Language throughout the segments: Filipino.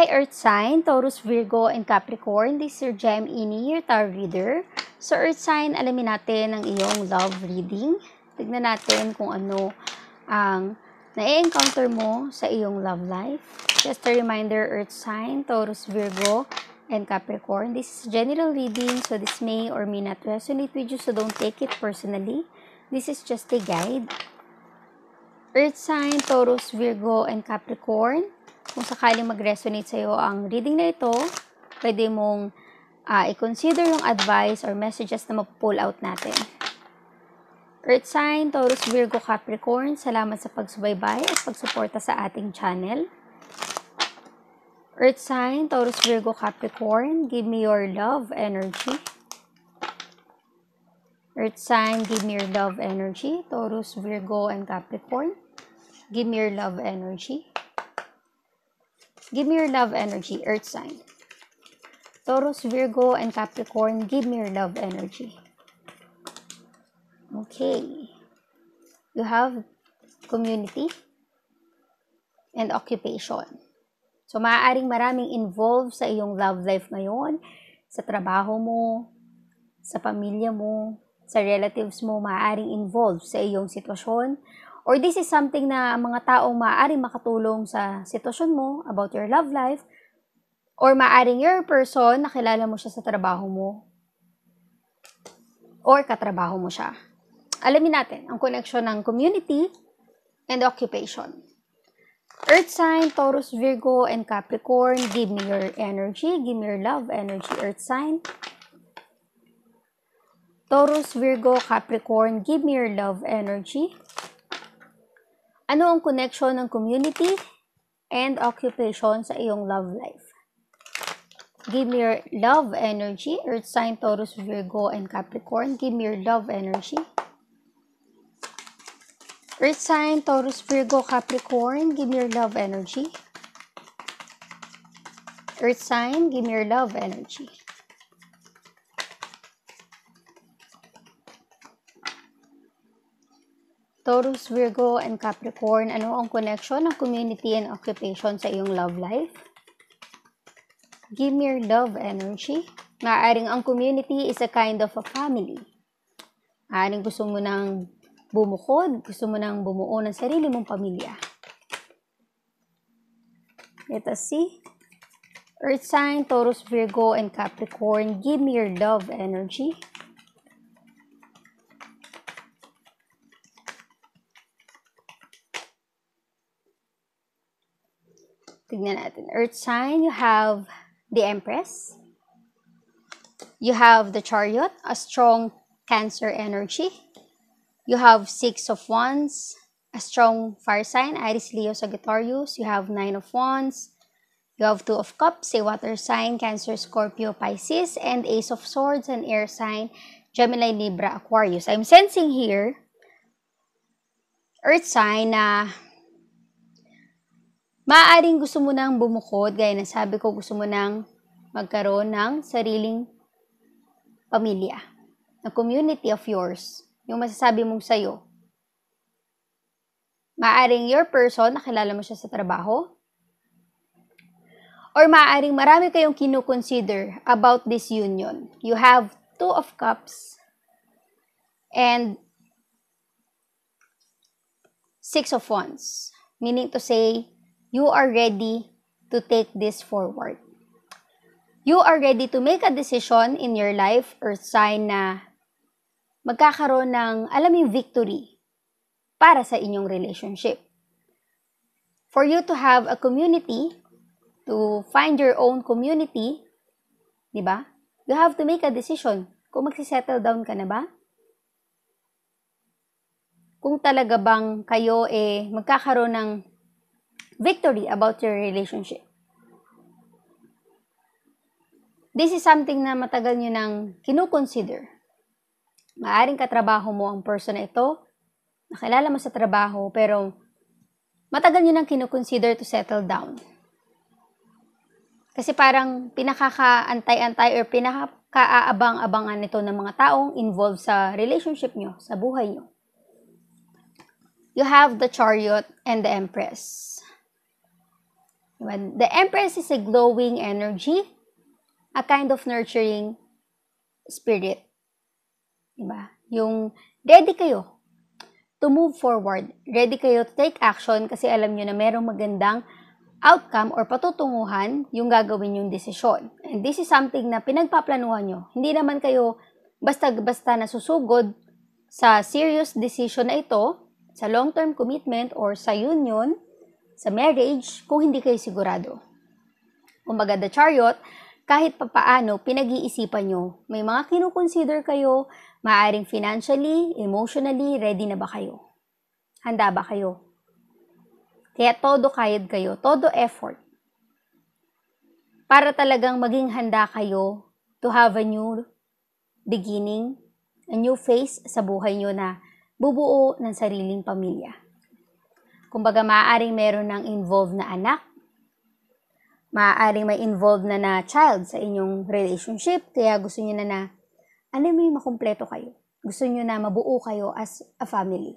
Hi Earth Sign, Taurus, Virgo, and Capricorn. This is your Gem Ini, your Tarot Reader. So Earth Sign, alamin natin ang iyong love reading. Tignan natin kung ano ang na-encounter mo sa iyong love life. Just a reminder, Earth Sign, Taurus, Virgo, and Capricorn. This is general reading, so this may or may not resonate with you, so don't take it personally. This is just a guide. Earth Sign, Taurus, Virgo, and Capricorn. Kung sakaling mag-resonate sa'yo ang reading na ito, pwede mong i-consider yung advice or messages na mag-pull out natin. Earth Sign, Taurus, Virgo, Capricorn, salamat sa pagsubaybay at pagsuporta sa ating channel. Earth Sign, Taurus, Virgo, Capricorn, give me your love energy. Earth Sign, give me your love energy. Taurus, Virgo, and Capricorn, give me your love energy. Give me your love energy, Earth Sign. Taurus, Virgo, and Capricorn, give me your love energy. Okay. You have community and occupation. So, maaaring maraming involved sa iyong love life ngayon, sa trabaho mo, sa pamilya mo, sa relatives mo, maaaring involved sa iyong sitwasyon. Or this is something na mga taong maaaring makatulong sa sitwasyon mo about your love life. Or maaaring your person, nakilala mo siya sa trabaho mo. Or katrabaho mo siya. Alamin natin ang connection ng community and occupation. Earth Sign, Taurus, Virgo, and Capricorn, give me your energy. Give me your love energy, Earth Sign. Taurus, Virgo, Capricorn, give me your love energy. Ano ang connection ng community and occupation sa iyong love life? Give me your love energy, Earth Sign, Taurus, Virgo, and Capricorn. Give me your love energy. Earth Sign, Taurus, Virgo, Capricorn, give me your love energy. Earth Sign, give me your love energy. Taurus, Virgo, and Capricorn, ano ang connection ng community and occupation sa iyong love life? Give me your love energy. Maaaring ang community is a kind of a family. Maaaring gusto mo nang bumukod, gusto mo nang bumuo ng sarili mong pamilya. Let us see. Earth Sign, Taurus, Virgo, and Capricorn, give me your love energy. Tignan natin. Earth Sign, you have the Empress. You have the Chariot, a strong Cancer energy. You have Six of Wands, a strong Fire Sign, Aries, Leo, Sagittarius. You have Nine of Wands. You have Two of Cups, a Water Sign, Cancer, Scorpio, Pisces, and Ace of Swords, an Air Sign, Gemini, Libra, Aquarius. I'm sensing here, Earth Sign, na maaaring gusto mo nang bumukod, gaya na sabi ko, gusto mo nang magkaroon ng sariling pamilya, ng community of yours, yung masasabi mong sa'yo. Maaaring your person, nakilala mo siya sa trabaho, or maaaring marami kayong kinukonsider about this union. You have Two of Cups and Six of Wands, meaning to say, you are ready to take this forward. You are ready to make a decision in your life, Earth Sign, na magkakaroon ng, alam yung victory para sa inyong relationship. For you to have a community, to find your own community, di ba? You have to make a decision kung magsisettle down ka na ba? Kung talaga bang kayo magkakaroon ng victory about your relationship. This is something na matagal nyo nang kinukonsider. Maaring katrabaho mo ang person na ito, nakilala mo sa trabaho, pero matagal nyo nang kinukonsider to settle down. Kasi parang pinakakaantay-antay or pinakaaabang-abangan ito ng mga taong involved sa relationship nyo, sa buhay nyo. You have the Chariot and the Empress. The Empress is a glowing energy, a kind of nurturing spirit. Diba? Yung ready kayo to move forward. Ready kayo to take action kasi alam nyo na merong magandang outcome or patutunguhan yung gagawin yung desisyon. And this is something na pinagpaplanuhan nyo. Hindi naman kayo basta-basta nasusugod sa serious decision na ito, sa long-term commitment or sa union, sa marriage, kung hindi kayo sigurado. Kumbaga, the Chariot, kahit papaano, pinag-iisipan nyo. May mga kinukonsider kayo, maaring financially, emotionally, ready na ba kayo? Handa ba kayo? Kaya todo kayod kayo, todo effort. Para talagang maging handa kayo to have a new beginning, a new phase sa buhay nyo na bubuo ng sariling pamilya. Kumbaga maaaring meron ng involved na anak, maaaring may involved na child sa inyong relationship, kaya gusto nyo na alam mo yung makumpleto kayo. Gusto nyo na mabuo kayo as a family.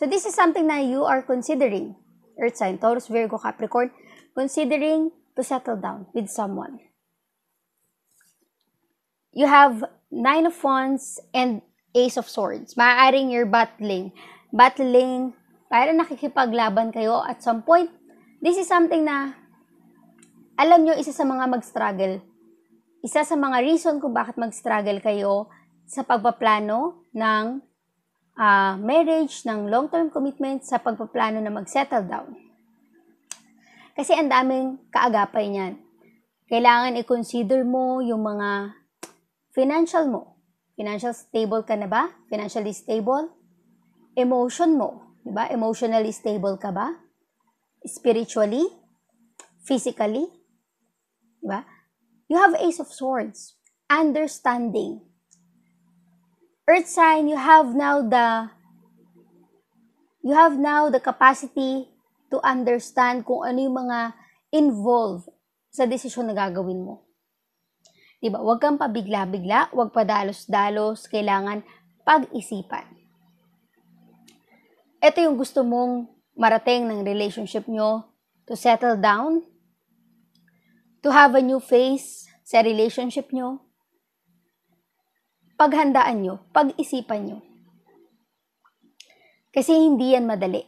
So this is something na you are considering, Earth sign, Taurus, Virgo, Capricorn, considering to settle down with someone. You have 9 of Wands and Ace of Swords. Maaaring you're battling. Para nakikipaglaban kayo at some point. This is something na, alam nyo, isa sa mga mag-struggle. Isa sa mga reason kung bakit mag-struggle kayo sa pagpaplano ng marriage, ng long-term commitment, sa pagpaplano na mag-settle down. Kasi ang daming kaagapay niyan. Kailangan i-consider mo yung mga financial mo. Financial stable ka na ba? Financially stable? Emotion mo. Diba? Emotionally stable ka ba? Spiritually? Physically? Diba? You have Ace of Swords. Understanding. Earth sign, you have now the capacity to understand kung ano yung mga involved sa desisyon na gagawin mo. Diba? Huwag kang pabigla-bigla, huwag padalos-dalos, kailangan pag-isipan. Ito yung gusto mong marating ng relationship nyo, to settle down, to have a new phase sa relationship nyo. Paghandaan nyo, pag-isipan nyo. Kasi hindi yan madali.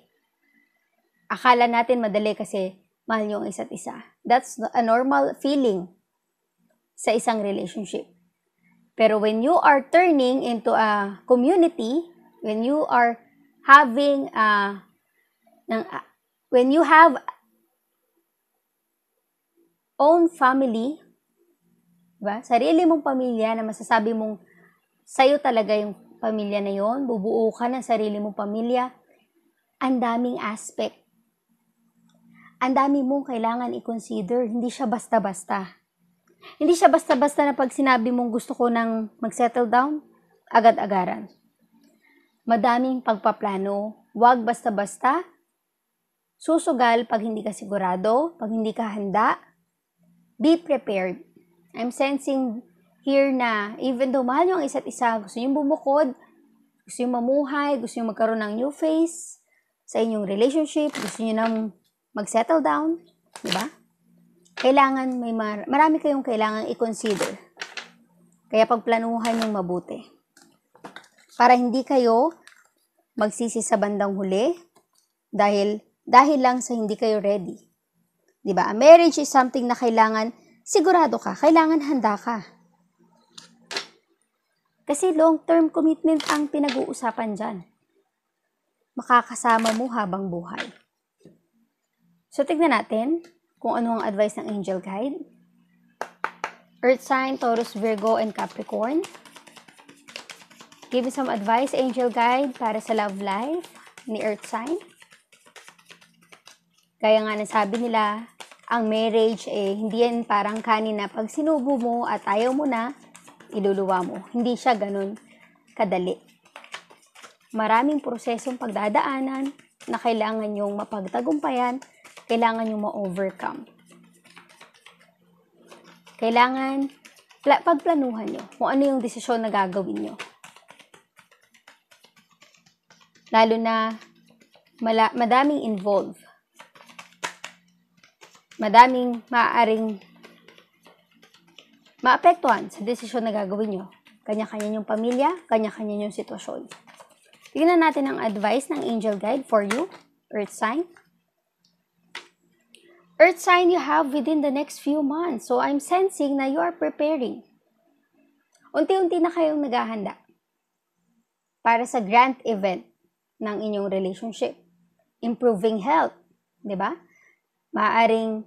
Akala natin madali kasi mahal nyo ang isa't isa. That's a normal feeling sa isang relationship. Pero when you are turning into a community, when you are having when you have own family, diba? Sarili mong pamilya na masasabi mong sa'yo talaga yung pamilya na yon, bubuo ka ng sarili mong pamilya, ang daming aspect. Ang dami mong kailangan i-consider, hindi siya basta-basta. Hindi siya basta-basta na pag sinabi mong gusto ko ng mag-settle down, agad-agaran. Madaming pagpaplano, huwag basta-basta, susugal pag hindi ka sigurado, pag hindi ka handa, be prepared. I'm sensing here na, even though mahal nyo ang isa't isa, gusto nyo bumukod, gusto nyo mamuhay, gusto nyo magkaroon ng new phase sa inyong relationship, gusto nyo nang mag-settle down, diba? Kailangan, marami kayong kailangan i-consider. Kaya pagplanuhan yung mabuti. Para hindi kayo magsisi sa bandang huli dahil lang sa hindi kayo ready. Diba? A marriage is something na kailangan sigurado ka, kailangan handa ka. Kasi long-term commitment ang pinag-uusapan dyan. Makakasama mo habang buhay. So, tignan natin kung ano ang advice ng Angel Guide. Earth sign, Taurus, Virgo, and Capricorn. Give me some advice, Angel Guide, para sa love life ni Earth sign. Kaya nga nasabi nila, ang marriage, hindi yan parang kanina. Pag sinubo mo at ayaw mo na, iluluwa mo. Hindi siya ganun kadali. Maraming prosesong pagdadaanan na kailangan yung mapagtagumpayan, kailangan yung ma-overcome. Kailangan pagplanuhan nyo kung ano yung desisyon na gagawin nyo. Lalo na madaming involved. madaming maaaring maapektuhan sa desisyon na gagawin nyo. Kanya-kanya yung pamilya, kanya-kanya yung sitwasyon. Tignan natin ang advice ng Angel Guide for you, Earth Sign. Earth Sign, you have within the next few months. So, I'm sensing na you are preparing. Unti-unti na kayong naghahanda para sa grand event ng inyong relationship. Improving health, di ba? Maaring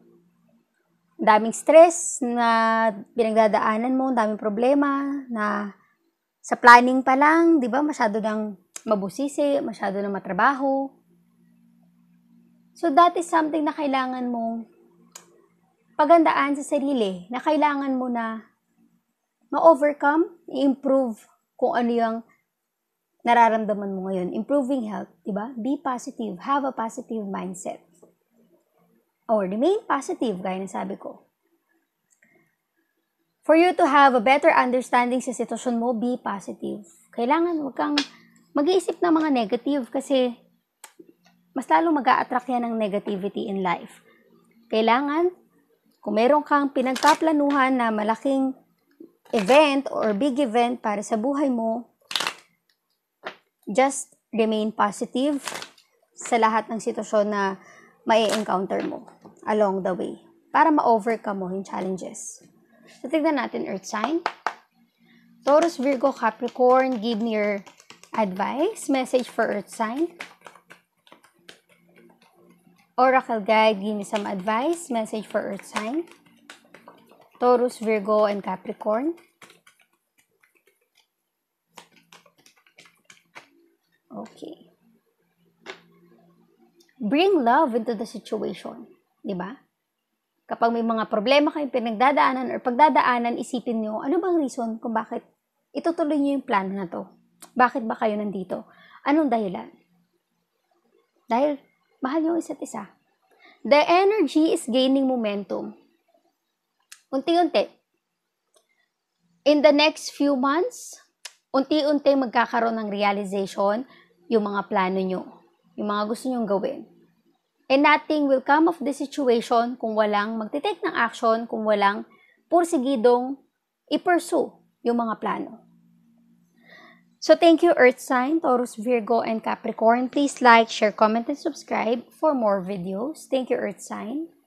daming stress na pinagdadaanan mo, daming problema na sa planning pa lang, di ba? Masyado nang mabusisi, masyado nang matrabaho. So that is something na kailangan mong pagandaan sa sarili, na kailangan mo na ma-overcome, i-improve kung ano yung nararamdaman mo ngayon. Improving health, di ba? Be positive, have a positive mindset. Or remain positive, gaya na sabi ko. For you to have a better understanding sa sitwasyon mo, be positive. Kailangan huwag kang mag-iisip ng mga negative kasi mas lalo mag-a-attract yan ng negativity in life. Kailangan, kung meron kang pinagkaplanuhan na malaking event or big event para sa buhay mo, just remain positive sa lahat ng sitwasyon na mai-encounter mo along the way para ma-overcome mo yung challenges. So, tignan natin Earth Sign. Taurus, Virgo, Capricorn, give me your advice. Message for Earth Sign. Oracle Guide, give me some advice. Message for Earth Sign. Taurus, Virgo, and Capricorn. Okay. Bring love into the situation. Diba? Kapag may mga problema kayong pinagdadaanan or pagdadaanan, isipin nyo, ano bang reason kung bakit itutuloy nyo yung plano na to? Bakit ba kayo nandito? Anong dahilan? Dahil mahal nyo isa't isa. The energy is gaining momentum. Unti-unti. In the next few months, unti-unti magkakaroon ng realization yung mga plano nyo, yung mga gusto nyong gawin. And nothing will come of the situation kung walang magtitake ng action, kung walang pursigidong i-pursue yung mga plano. So, thank you Earth Sign, Taurus, Virgo, and Capricorn. Please like, share, comment, and subscribe for more videos. Thank you Earth Sign.